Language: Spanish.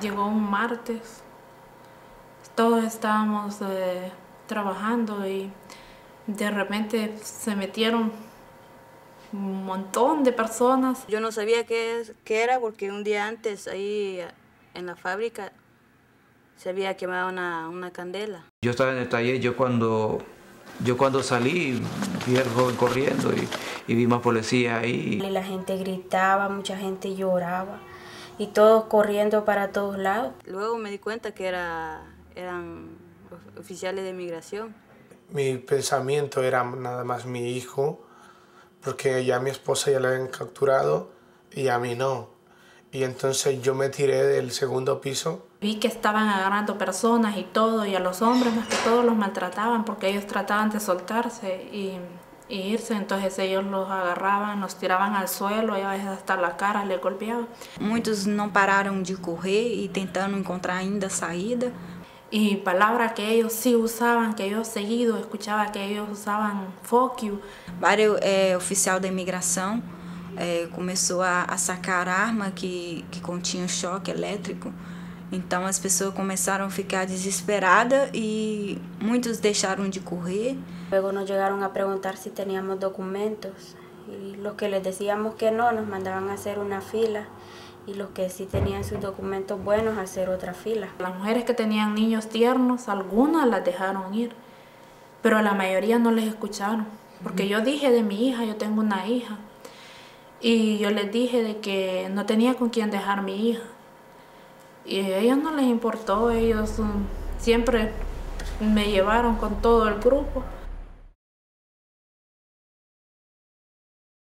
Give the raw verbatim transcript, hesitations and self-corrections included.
Llegó un martes, todos estábamos eh, trabajando y de repente se metieron un montón de personas. Yo no sabía qué, es, qué era porque un día antes ahí en la fábrica se había quemado una, una candela. Yo estaba en el taller, yo cuando, yo cuando salí vi al joven corriendo y, y vi más policía ahí. Y la gente gritaba, mucha gente lloraba. Y todos corriendo para todos lados. Luego me di cuenta que era, eran oficiales de migración. Mi pensamiento era nada más mi hijo, porque ya a mi esposa ya la habían capturado y a mí no. Y entonces yo me tiré del segundo piso. Vi que estaban agarrando personas y todo, y a los hombres más que todos los maltrataban porque ellos trataban de soltarse y, y irse. Entonces ellos los agarraban, los tiraban al suelo y a veces hasta la cara les golpeaban. Muchos no pararon de correr y tentaron encontrar ainda salida. Y palabras que ellos sí usaban, que yo seguido escuchaba que ellos usaban fuck you. Vários eh, oficial de imigração eh, começou a, a sacar arma que, que continha um choque elétrico. Então as pessoas começaram a ficar desesperadas e muitos deixaram de correr. Luego nos llegaron a preguntar si teníamos documentos y los que les decíamos que no nos mandaban a hacer una fila y los que sí tenían sus documentos buenos a hacer otra fila. Las mujeres que tenían niños tiernos, algunas las dejaron ir, pero la mayoría no les escucharon. Porque yo dije de mi hija, yo tengo una hija, y yo les dije de que no tenía con quién dejar mi hija. Y a ellos no les importó, ellos um, siempre me llevaron con todo el grupo.